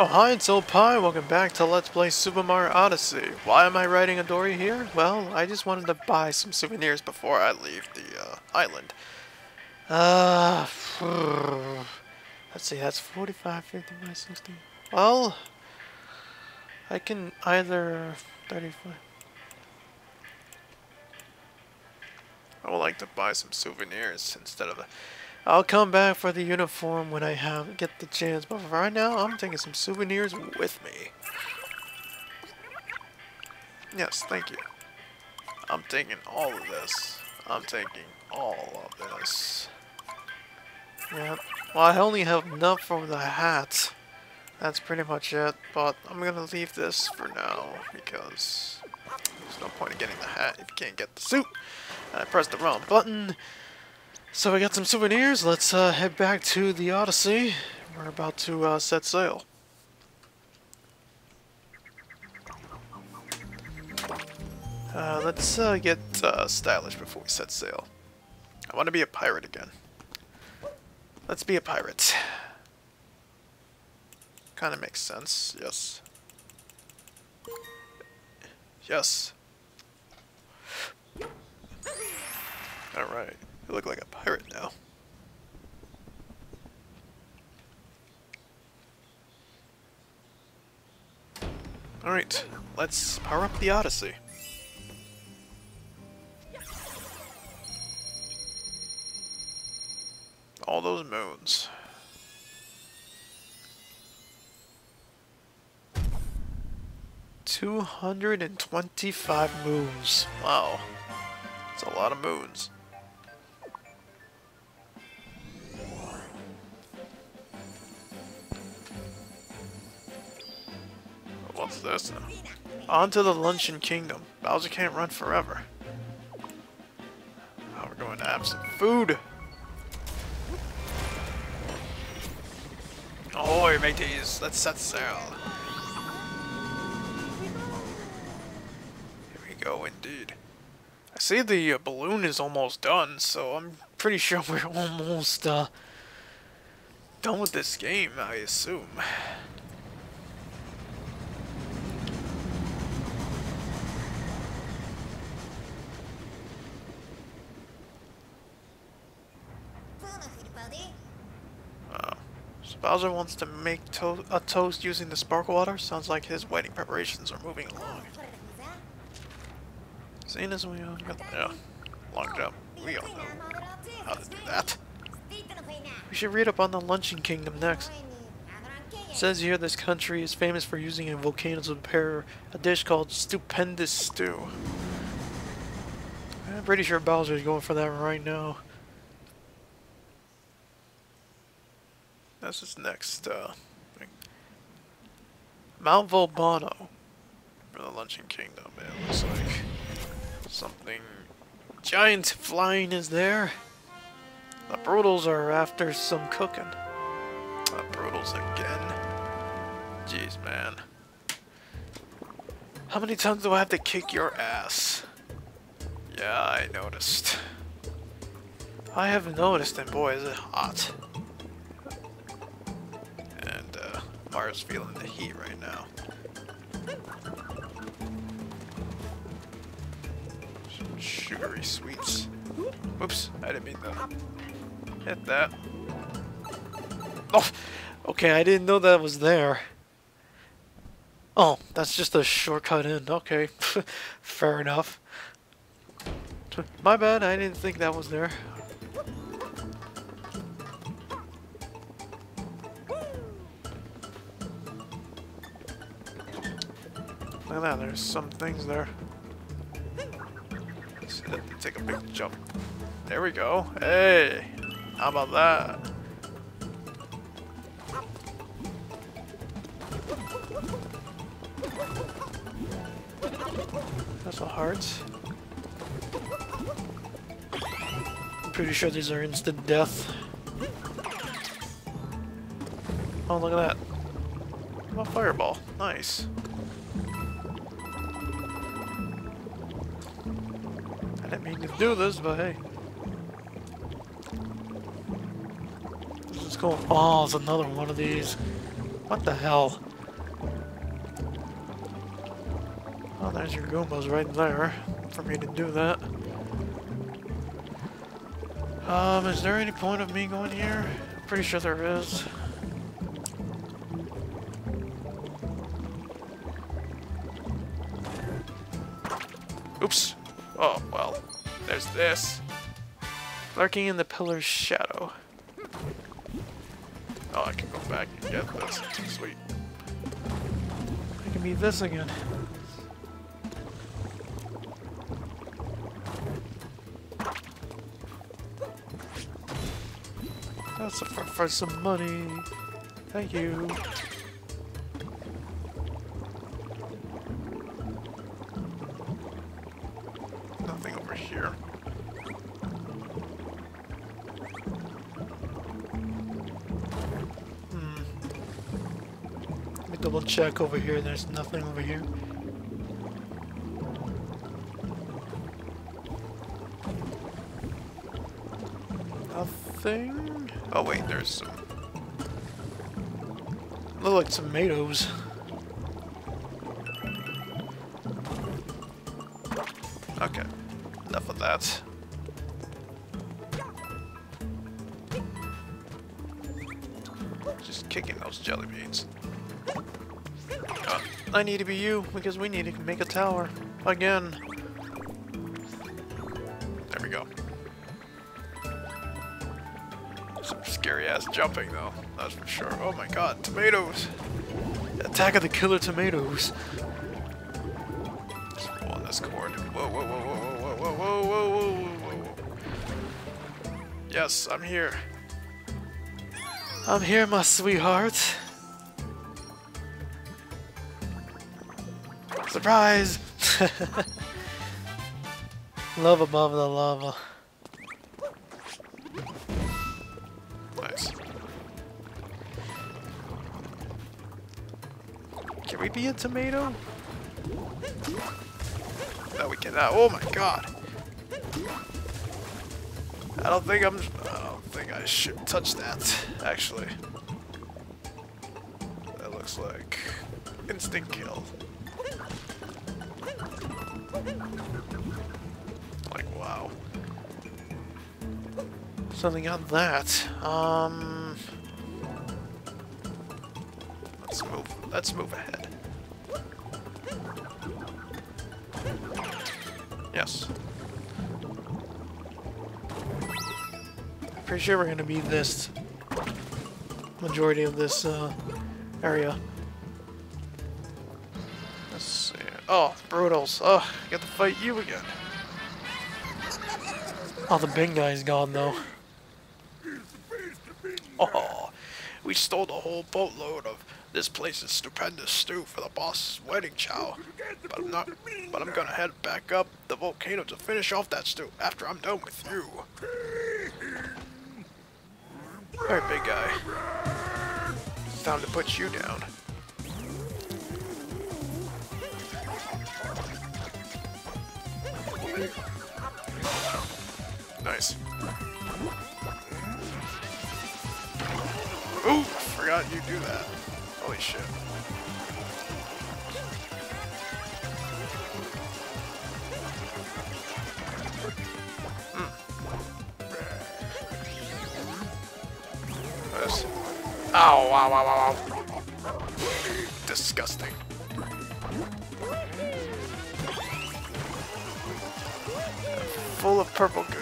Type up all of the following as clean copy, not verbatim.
Oh, hi, it's Old Pie. Welcome back to Let's Play Super Mario Odyssey. Why am I riding a dory here? Well, I just wanted to buy some souvenirs before I leave the island. Let's see, that's 45, 50, 60. Well, I can either 35. I would like to buy some souvenirs instead of a... I'll come back for the uniform when I get the chance, but for right now, I'm taking some souvenirs with me. Yes, thank you. I'm taking all of this. I'm taking all of this. Yep. Well, I only have enough for the hat. That's pretty much it, but I'm gonna leave this for now, because there's no point in getting the hat if you can't get the suit. I pressed the wrong button. So we got some souvenirs. Let's head back to the Odyssey. We're about to set sail. Let's get stylish before we set sail. I want to be a pirate again. Let's be a pirate. Kind of makes sense. Yes. Yes. All right. You look like a pirate now. Alright, let's power up the Odyssey. All those moons. $225 moons. Wow. That's a lot of moons. What's this now? On to the Luncheon Kingdom. Bowser can't run forever. Now we're going to have some food. Ahoy, mateys. Let's set sail. Here we go, indeed. I see the balloon is almost done, so I'm pretty sure we're almost done with this game, I assume. Bowser wants to make a toast using the sparkle water. Sounds like his wedding preparations are moving along. Seeing as we all got long jump, we all know how to do that. We should read up on the Luncheon Kingdom next. It says here this country is famous for using volcanoes to prepare a dish called Stupendous Stew. I'm pretty sure Bowser's going for that right now. That's his next thing. Mount Volbono for the Luncheon Kingdom. It looks like something giant flying is there. The Brutals are after some cooking. The Brutals again. Jeez, man. How many times do I have to kick your ass? Yeah, I noticed. I have noticed, and boy, is it hot. Mario's feeling the heat right now. Some sugary sweets. Oops, I didn't mean to hit that. Oh, okay, I didn't know that was there. Oh, that's just a shortcut in. Okay, fair enough. My bad, I didn't think that was there. Look at that, there's some things there. Let's take a big jump. There we go. Hey! How about that? That's a heart. I'm pretty sure these are instant death. Oh, look at that. How about fireball? Nice. I didn't mean to do this, but hey. This is cool. Oh, it's another one of these. What the hell? Well, there's your Goombas right there for me to do that. Is there any point of me going here? I'm pretty sure there is. Oops. Oh, well. There's this. Lurking in the pillar's shadow. Oh, I can go back and get this. Sweet. I can be this again. That's for some money. Thank you. Nothing over here. Let me double check over here. There's nothing over here. Nothing. Oh wait, there's some... look like tomatoes. Okay, enough of that. Just kicking those jelly beans. I need to be you, because we need to make a tower. Again. There we go. Some scary-ass jumping, though. That's for sure. Oh my god, tomatoes! Attack of the killer tomatoes! Just pull on this cord. Whoa, whoa, whoa, whoa, whoa, whoa, whoa, whoa, whoa, whoa. Yes, I'm here. I'm here, my sweetheart. Surprise! Love above the lava. Can we be a tomato? No, we cannot. Oh my god! I don't think I should touch that. Actually, that looks like instant kill. Like wow. Something on that. Let's move ahead. Yes. Pretty sure we're gonna be this majority of this area. Let's see. Oh, Brutals. Oh, I got to fight you again. Oh, the big guy's gone though. Oh, we stole the whole boatload of. This place is Stupendous Stew for the boss's wedding chow. But I'm gonna head back up the volcano to finish off that stew after I'm done with you. Alright, big guy. It's time to put you down. Nice. Ooh, I forgot you do that. Holy shit. This. Ow, ow, ow, ow, ow. Disgusting. Full of purple goo.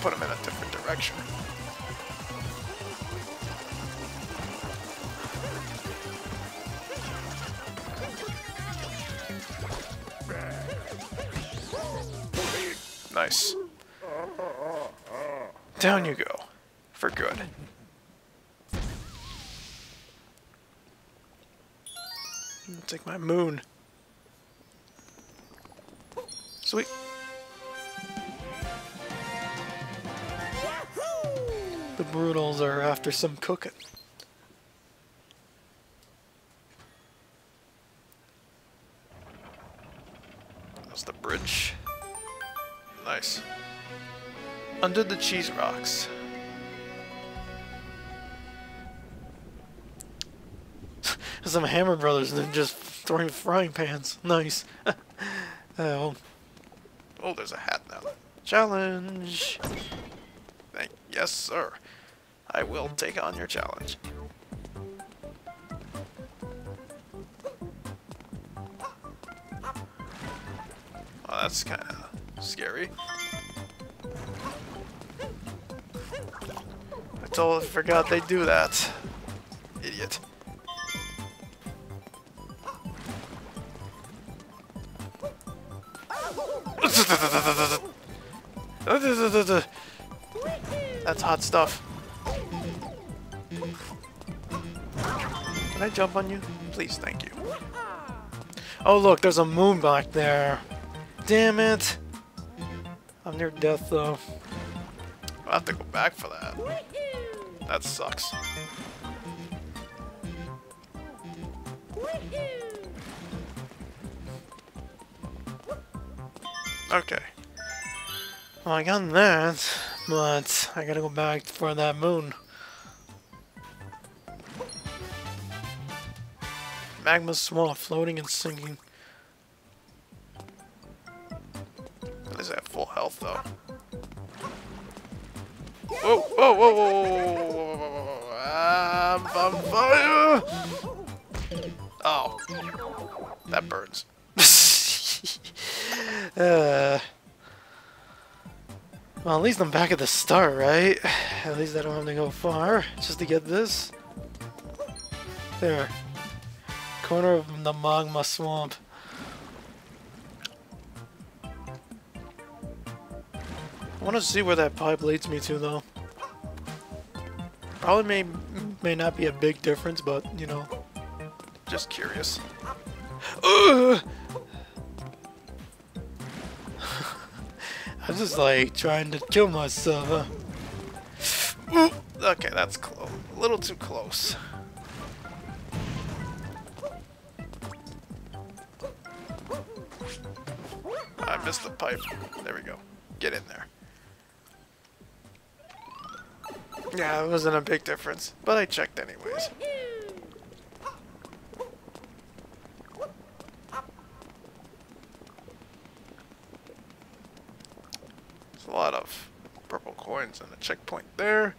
Put him in a different direction. Nice. Down you go. For good. I'll take my moon. Sweet. The Brutals are after some cooking. That's the bridge. Nice. Under the cheese rocks. Some Hammer Brothers and then just throwing frying pans. Nice. Oh, there's a hat now. Challenge. Yes, sir. I will take on your challenge. Well, that's kind of scary. I totally forgot they do that. Idiot. That's hot stuff. Can I jump on you? Please, thank you. Oh look, there's a moon back there. Damn it! I'm near death though. I'll have to go back for that. That sucks. Okay. Well, I got that, but I gotta go back for that moon. Magma Swamp, floating and sinking. At least I have full health, though. Whoa, whoa, whoa, whoa, whoa, whoa, whoa, whoa. I'm on fire! Oh. That burns. Well, at least I'm back at the start, right? At least I don't have to go far just to get this. There. Corner of the Magma Swamp. I want to see where that pipe leads me to, though. Probably may not be a big difference, but, you know. Just curious. Ugh! I'm just like trying to kill myself. Ooh, okay, that's close. A little too close. I missed the pipe. There we go. Get in there. Yeah, it wasn't a big difference, but I checked anyways. A lot of purple coins and a checkpoint there.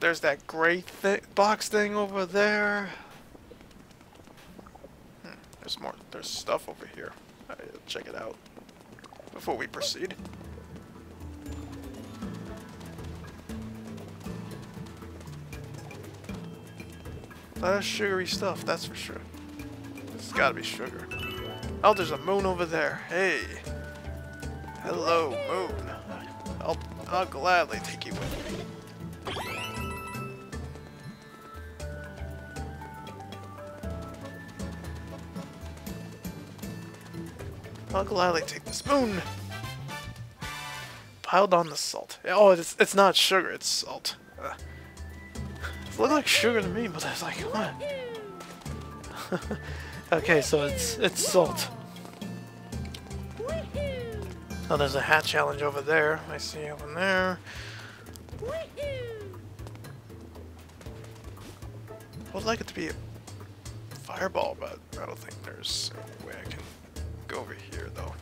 There's that gray box thing over there. There's more. There's stuff over here. I'll check it out before we proceed. That's sugary stuff, that's for sure. It's gotta be sugar. Oh, there's a moon over there. Hey. Hello, moon. I'll gladly take you with me. I'll gladly take this moon. Piled on the salt. Oh, it's not sugar, it's salt. It looks like sugar to me, but I was like, what? Okay, so it's salt. Oh, there's a hat challenge over there. I see over there. I would like it to be a fireball, but I don't think there's a way I can go over here, though.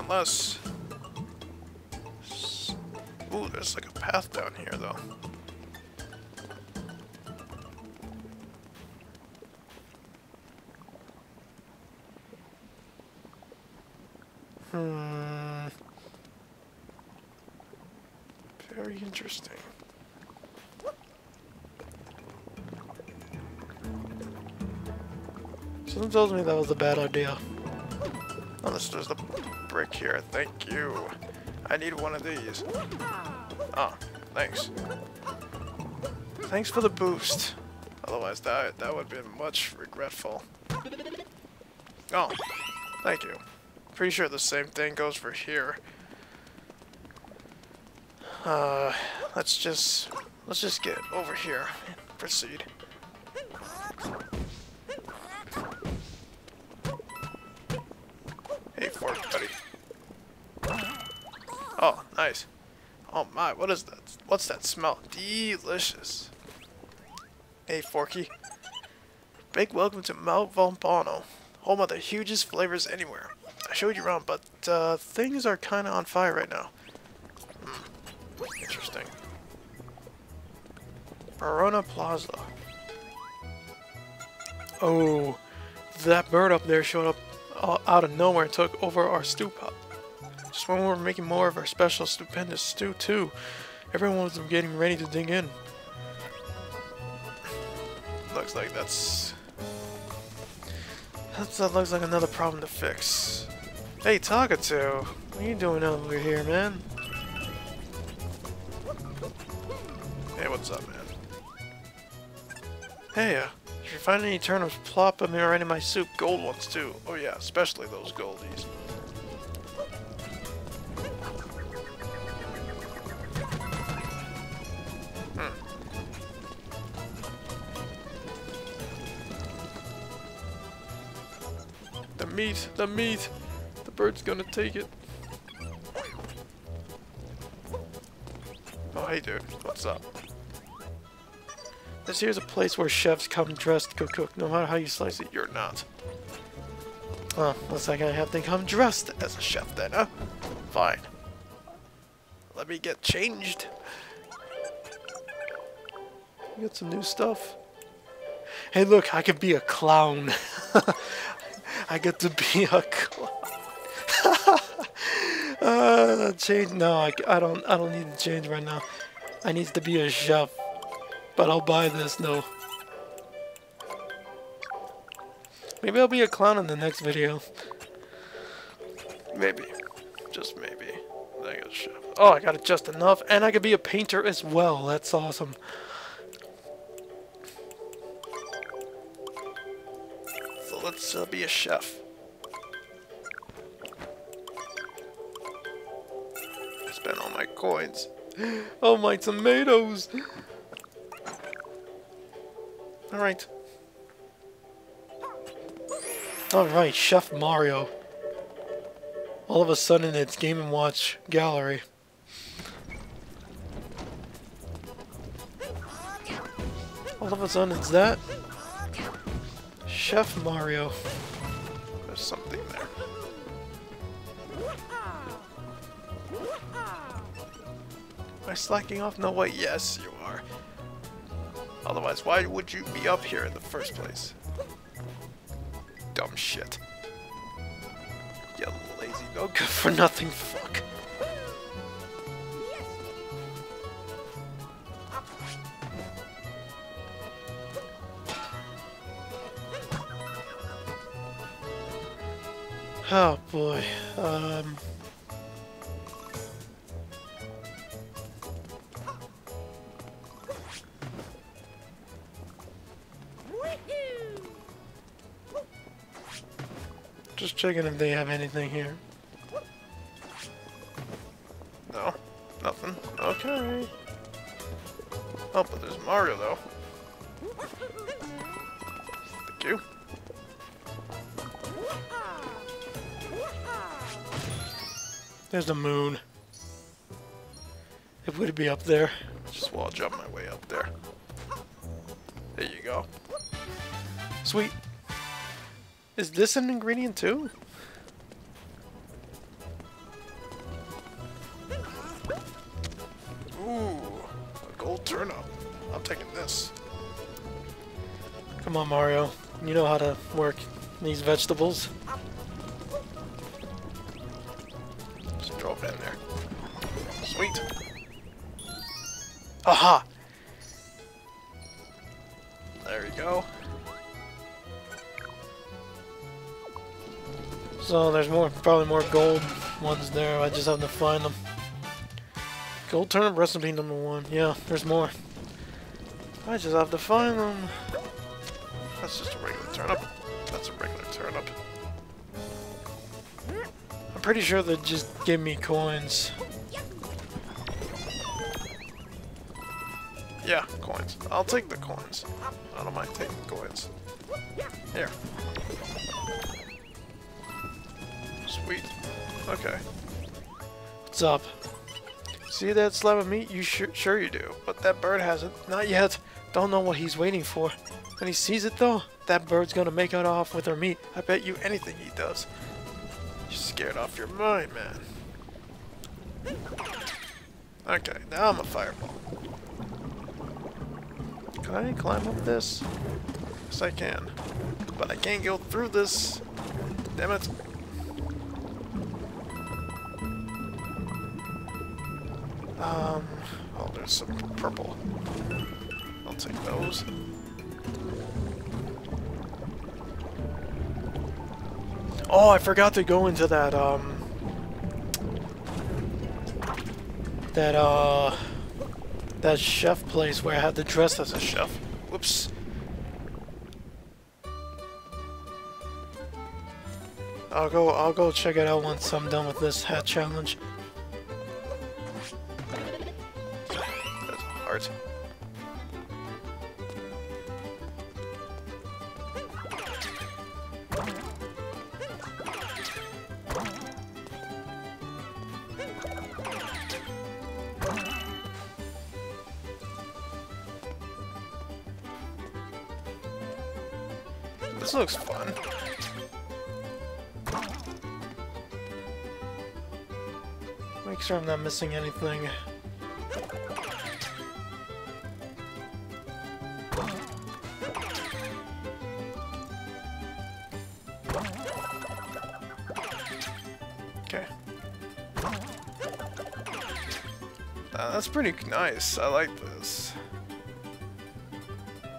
Unless... Ooh, there's like a path down here, though. Very interesting. Someone tells me that was a bad idea. Unless there's the brick here. Thank you. I need one of these. Ah, thanks. Thanks for the boost. Otherwise, that would have been much regretful. Oh, thank you. Pretty sure the same thing goes for here. Let's just get over here and proceed. Hey, fork, buddy. Oh, nice. Oh my, what is that? What's that smell? Delicious. Hey, Forky. Big welcome to Mount Volbono, home of the hugest flavors anywhere. I showed you around, but things are kind of on fire right now. Interesting. Verona Plaza. Oh, that bird up there showed up out of nowhere and took over our stew pot. Just when we were making more of our special Stupendous Stew too, everyone was getting ready to dig in. Looks like that looks like another problem to fix. Hey, Togatu, what are you doing over here, man? Hey, what's up, man? Hey, if you find any turnips, plop them right in my soup. Gold ones too. Oh yeah, especially those goldies. The meat! The bird's gonna take it. Oh, hey dude, what's up? This here's a place where chefs come dressed to cook, no matter how you slice it, you're not. Oh, looks like I have to come dressed as a chef then, huh? Fine. Let me get changed. We got some new stuff. Hey look, I could be a clown. I get to be a clown. Change? No, I don't need to change right now. I need to be a chef. But I'll buy this though. Maybe I'll be a clown in the next video. Maybe, just maybe. I got a chef. Oh, I got it just enough, and I could be a painter as well. That's awesome. Let's be a chef. I spent all my coins. Oh, my tomatoes! Alright. Alright, Chef Mario. All of a sudden, it's Game & Watch Gallery. All of a sudden, it's that. Chef Mario. There's something there. Am I slacking off? No way. Yes, you are. Otherwise, why would you be up here in the first place? Dumb shit. You lazy, no good for nothing fuck. Oh boy, just checking if they have anything here. No, nothing. Okay. Oh, but there's Mario though. Thank you. There's the moon. It would be up there. Just wall jump my way up there. There you go. Sweet. Is this an ingredient too? Ooh, a gold turnip. I'm taking this. Come on, Mario. You know how to work these vegetables. Drop in there. Sweet. Aha! There you go. So there's more, probably more gold ones there. I just have to find them. Gold turnip recipe #1. Yeah, there's more. I just have to find them. That's just a regular turnip. That's a regular turnip. Pretty sure they just give me coins. Yeah, coins. I'll take the coins. I don't mind taking coins. Here. Sweet. Okay. What's up? See that slab of meat? You sure you do. But that bird hasn't. Not yet. Don't know what he's waiting for. When he sees it though, that bird's gonna make out off with her meat. I bet you anything he does. You're scared off your mind, man. Okay, now I'm a fireball. Can I climb up this? Yes, I can. But I can't go through this. Damn it. Oh, there's some purple. I'll take those. Oh, I forgot to go into that, that chef place where I had to dress as a chef. Whoops. I'll go check it out once I'm done with this hat challenge. That's hard. This looks fun. Make sure I'm not missing anything. Okay. That's pretty nice. I like this.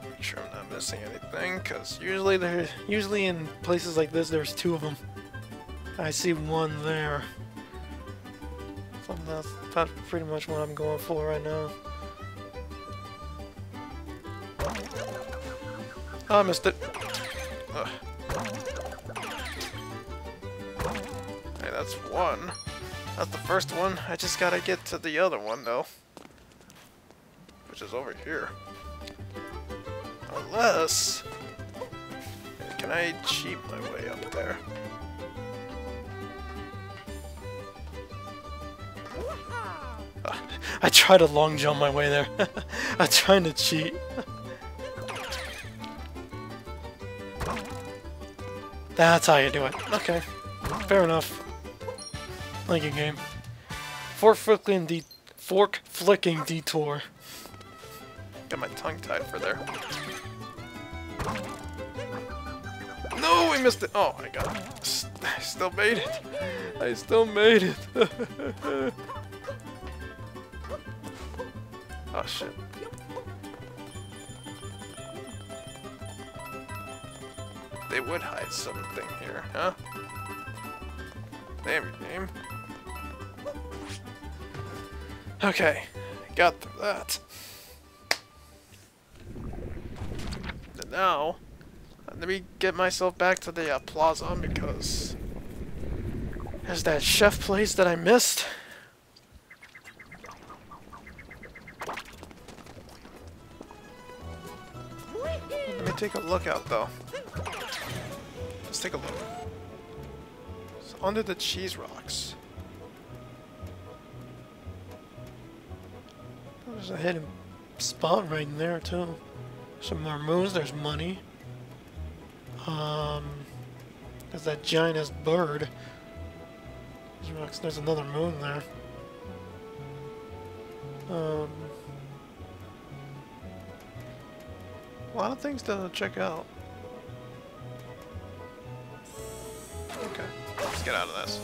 Make sure I'm not missing anything, because usually in places like this there's two of them. I see one there. That's pretty much what I'm going for right now. Oh, I missed it. Ugh. Hey, that's one. That's the first one. I just gotta get to the other one, though. Which is over here. Unless... Can I cheat my way up there? I tried to long jump my way there. I'm trying to cheat. That's how you do it. Okay. Fair enough. Like a game. Fork flicking detour. Got my tongue tied for there. No, we missed it. Oh my god. I still made it. I still made it. Oh shit. They would hide something here, huh? Damn your game. Okay, got through that. And now, let me get myself back to the plaza because there's that chef place that I missed. Take a look out though. Let's take a look. It's under the cheese rocks. There's a hidden spot right in there too. Some more moons. There's money. There's that giant ass bird. Cheese rocks. There's another moon there. A lot of things to check out. Okay, let's get out of this.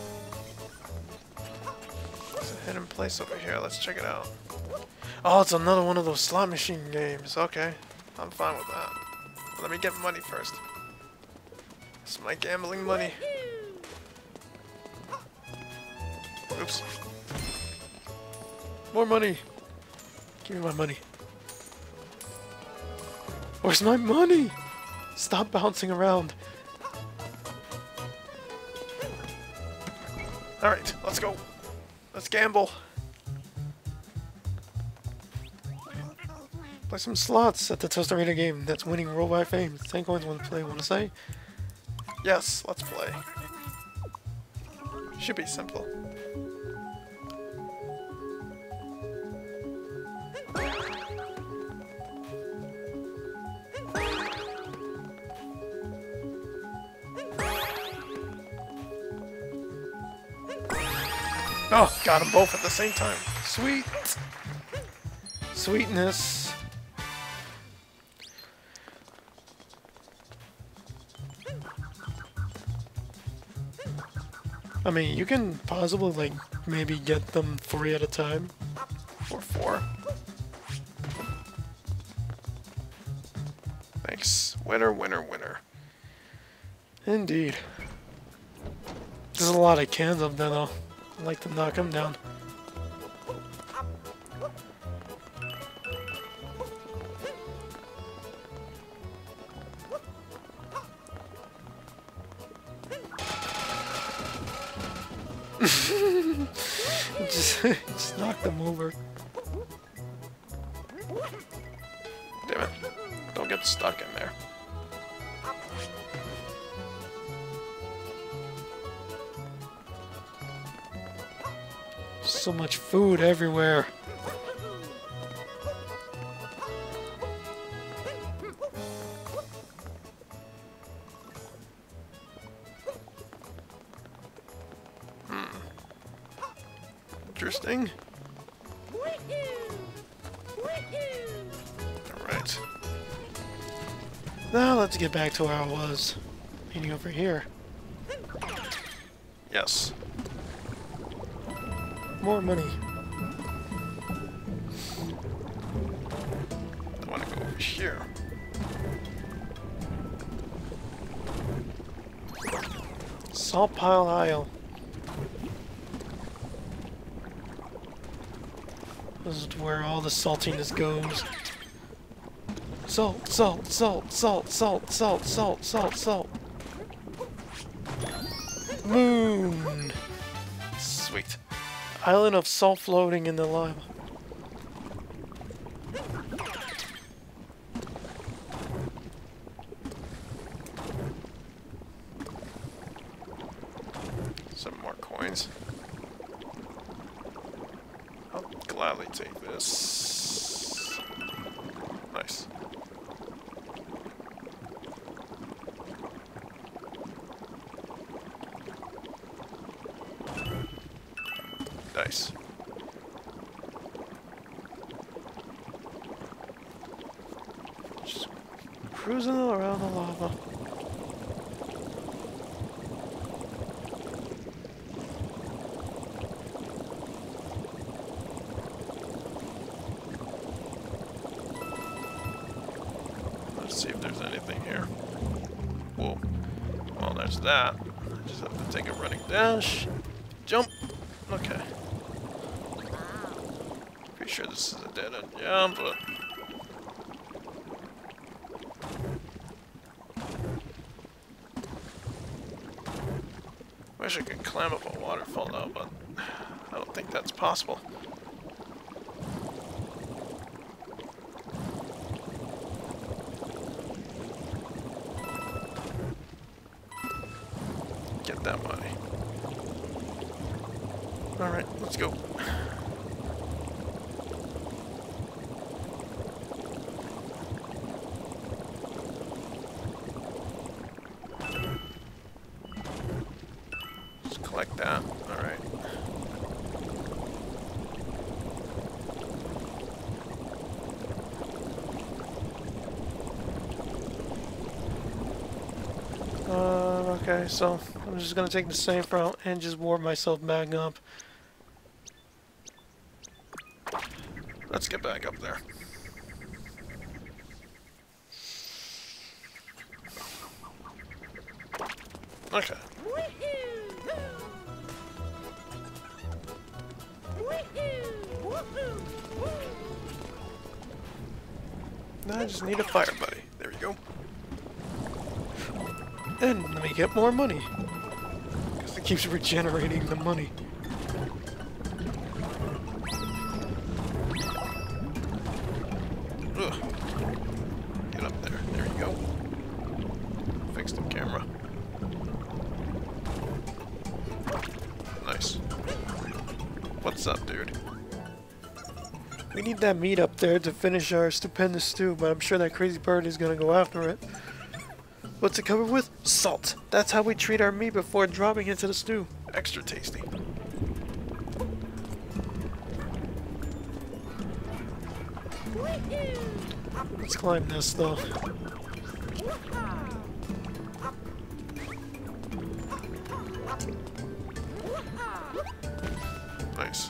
There's a hidden place over here, let's check it out. Oh, it's another one of those slot machine games. Okay, I'm fine with that. Let me get money first. It's my gambling money. Oops. More money! Give me my money. Where's my money? Stop bouncing around. Alright, let's go. Let's gamble. Play some slots at the Toast Arena game that's winning worldwide fame. 10 coins, 1 play, wanna say? Yes, let's play. Should be simple. Oh, got them both at the same time. Sweet. Sweetness. I mean, you can possibly, like, maybe get them 3 at a time. Or 4. Thanks. Winner, winner, winner. Indeed. There's a lot of cans up there, though. I'd like to knock them down. Just knock them over. Damn it. Don't get stuck in there. So much food everywhere. Interesting. Alright. Now let's get back to where I was. Meaning over here. Yes. More money. I want to go over here. Salt Pile Isle. This is where all the saltiness goes. Salt, salt, salt, salt, salt, salt, salt, salt, salt. Moon! Sweet. Island of salt floating in the lava. Some more coins. I'll gladly take this. Nice. Nice. Just cruising around the lava. Let's see if there's anything here. Whoa. Well, there's that. I just have to take a running dash. Jump. Okay. Pretty sure this is a dead end. Yeah, but... wish I could climb up a waterfall now, but I don't think that's possible. Get that money. Alright, let's go. Just collect that. Alright. Okay, so I'm just gonna take the same route and just warm myself back up. Let's get back up there. Okay. Now I just need a fire buddy. There we go. And we get more money. Because it keeps regenerating the money. What's up, dude? We need that meat up there to finish our stupendous stew, but I'm sure that crazy bird is gonna go after it. What's it covered with? Salt. That's how we treat our meat before dropping into the stew. Extra tasty. Let's climb this though. Nice.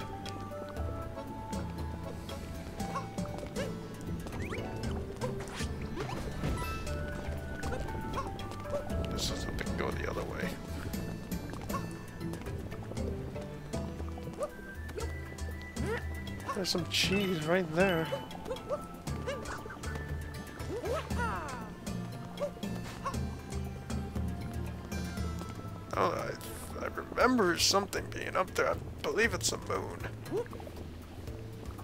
This is something going the other way. There's some cheese right there. Remember something being up there. I believe it's a moon.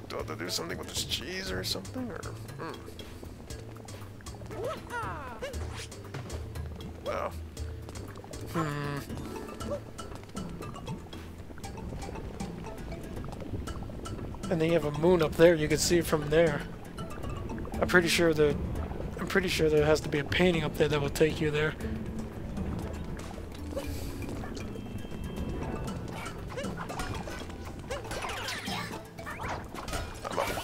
Do I have to do something with this cheese or something? Or Wow. And then you have a moon up there. You can see it from there. I'm pretty sure there has to be a painting up there that will take you there.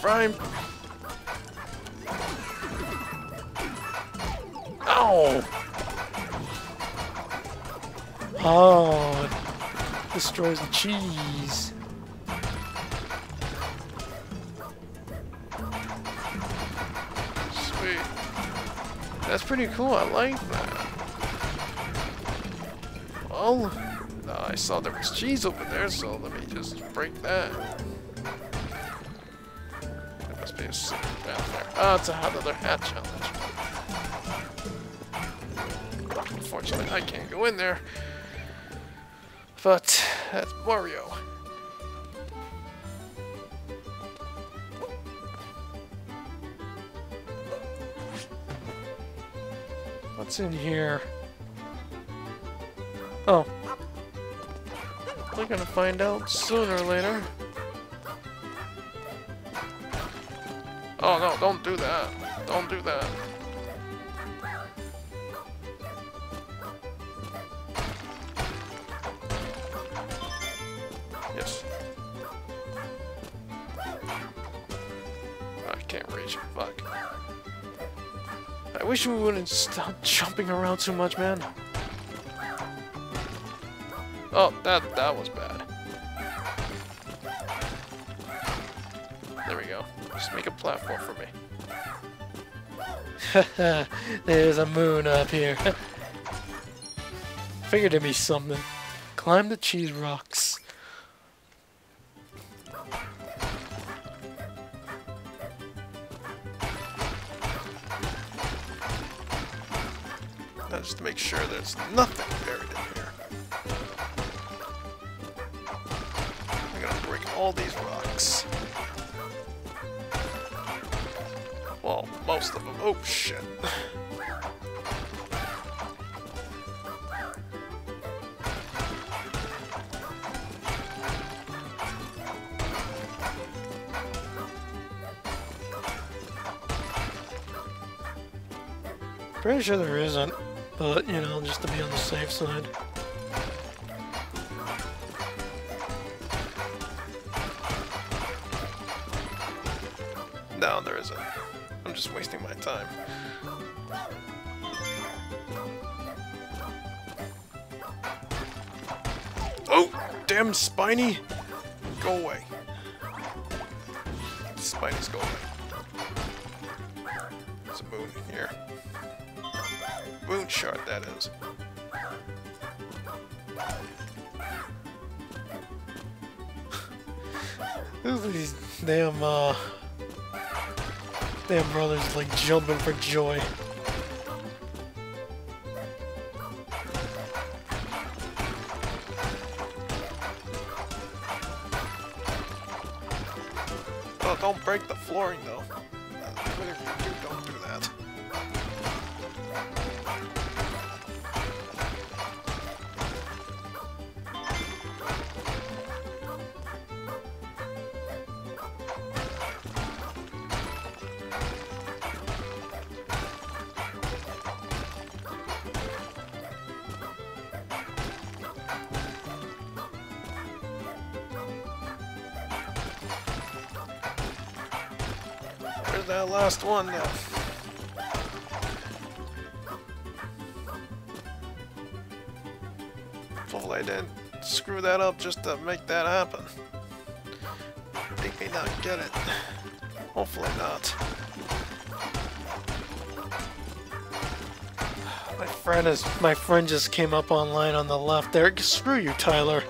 Prime. Ow! Oh, it destroys the cheese. Sweet. That's pretty cool. I like that. Well, I saw there was cheese over there, so let me just break that. Down there. Oh, it's another hat challenge. Unfortunately, I can't go in there. But that's Mario. What's in here? Oh, we're gonna find out sooner or later. Oh no, don't do that. Don't do that. Yes. I can't reach it. Fuck. I wish we wouldn't stop jumping around too much, man. Oh, that was bad. There we go. Just make a platform for me. There's a moon up here. Figured it'd be something. Climb the cheese rocks. Now just to make sure there's nothing buried in here. I'm gonna break all these rocks. Well, most of them. Oh, shit. Pretty sure there isn't, but, you know, just to be on the safe side. No, there isn't. I'm just wasting my time. Oh, damn Spiny! Go away. Spiny's go away. There's a moon in here. Moon shard, that is. These damn, Damn brother's like jumping for joy. Oh, don't break the flooring though. Don't do that. with that last one now. Hopefully I didn't screw that up just to make that happen. Make me not get it. Hopefully not. My friend just came up online on the left there. Screw you, Tyler.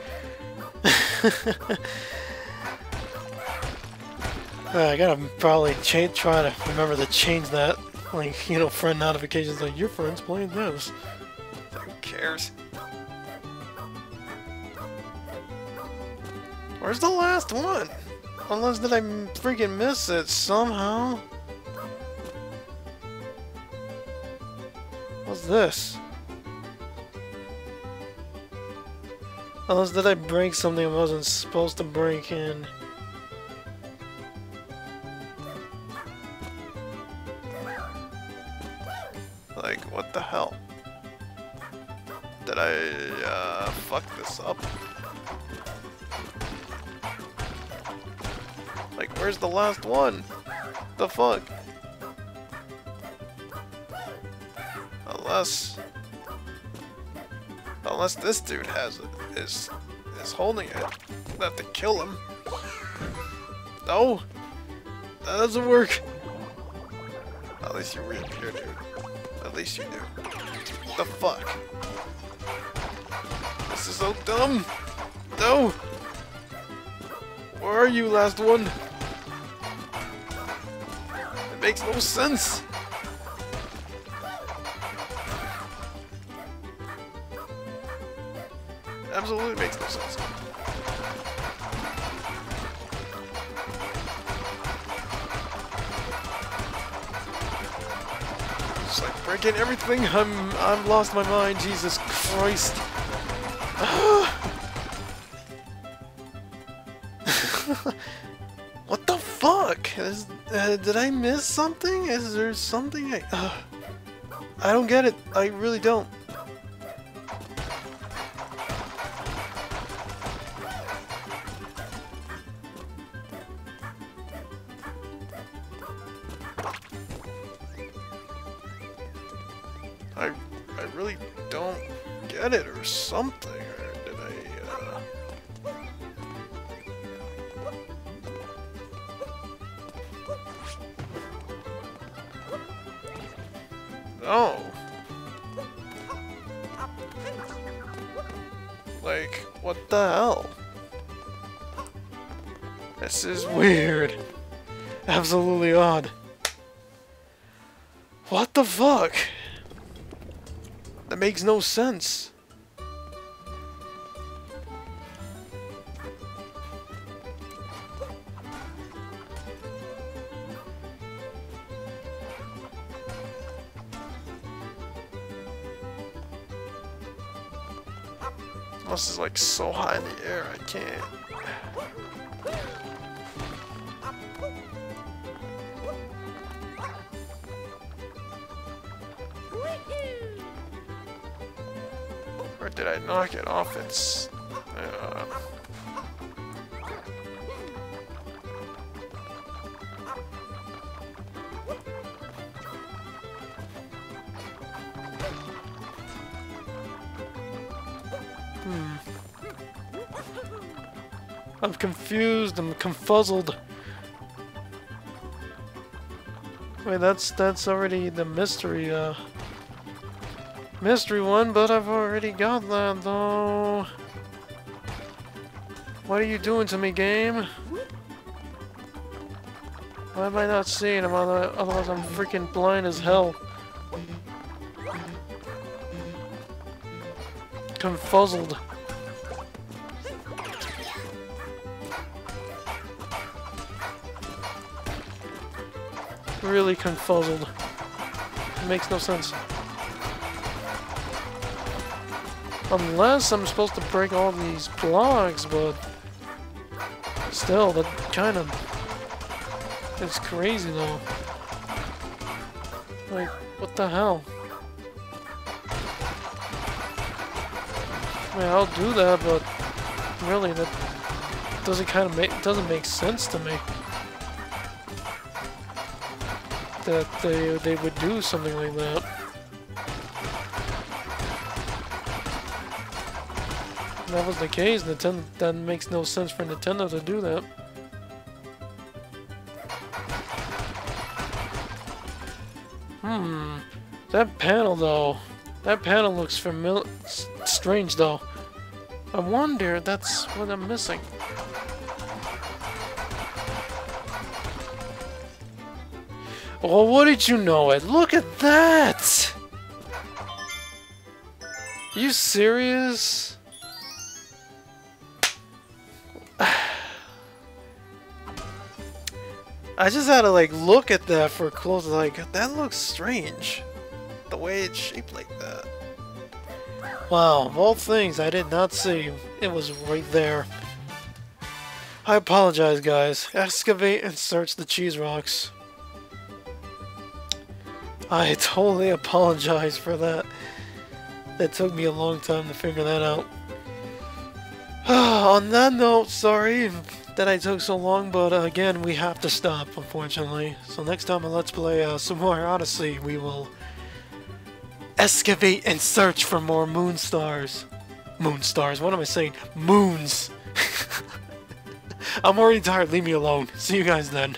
I gotta probably try to remember to change that, like, you know, friend notifications, like, your friend's playing this. Who cares? Where's the last one? Unless did I freaking miss it somehow? What's this? Unless did I break something I wasn't supposed to break in? Like, what the hell? Did I fuck this up? Like, where's the last one? The fuck? Unless this dude has it, is holding it. I'll have to kill him. No, that doesn't work. At least you reappear, dude. At least you do. The fuck? This is so dumb. No. Where are you, last one? It makes no sense. Absolutely makes no sense. Just like breaking everything. I'm lost my mind. Jesus Christ. What the fuck? Did I miss something? Is there something I don't get it. I really don't. I really don't get it or something. Or did I? No. Like, what the hell? This is weird. Absolutely odd. What the fuck? That makes no sense. This is like so high in the air, I can't. Or did I knock it off its... I'm confused, I'm confuzzled. Wait, that's already the mystery, mystery one, but I've already got that, though. What are you doing to me, game? Why am I not seeing him? Otherwise I'm freaking blind as hell. Confuzzled. Really confuzzled. It makes no sense. Unless I'm supposed to break all these blocks, but still, that kind of... It's crazy, though. Like, what the hell? I mean, I'll do that, but really, that doesn't make sense to me. that they would do something like that. If that was the case, Nintendo, that makes no sense for Nintendo to do that. Hmm. That panel, though. That panel looks familiar. Strange, though. I wonder if that's what I'm missing. Well, what did you know it? Look at that! Are you serious? I just had to like look at that for close. Like that looks strange, the way it's shaped like that. Wow, of all things I did not see, it was right there. I apologize, guys. Excavate and search the cheese rocks. I totally apologize for that. That took me a long time to figure that out. On that note, sorry that I took so long, but again, we have to stop, unfortunately. So next time on Let's Play Super Mario Odyssey, we will excavate and search for more moon stars. Moon stars, what am I saying? Moons! I'm already tired, leave me alone. See you guys then.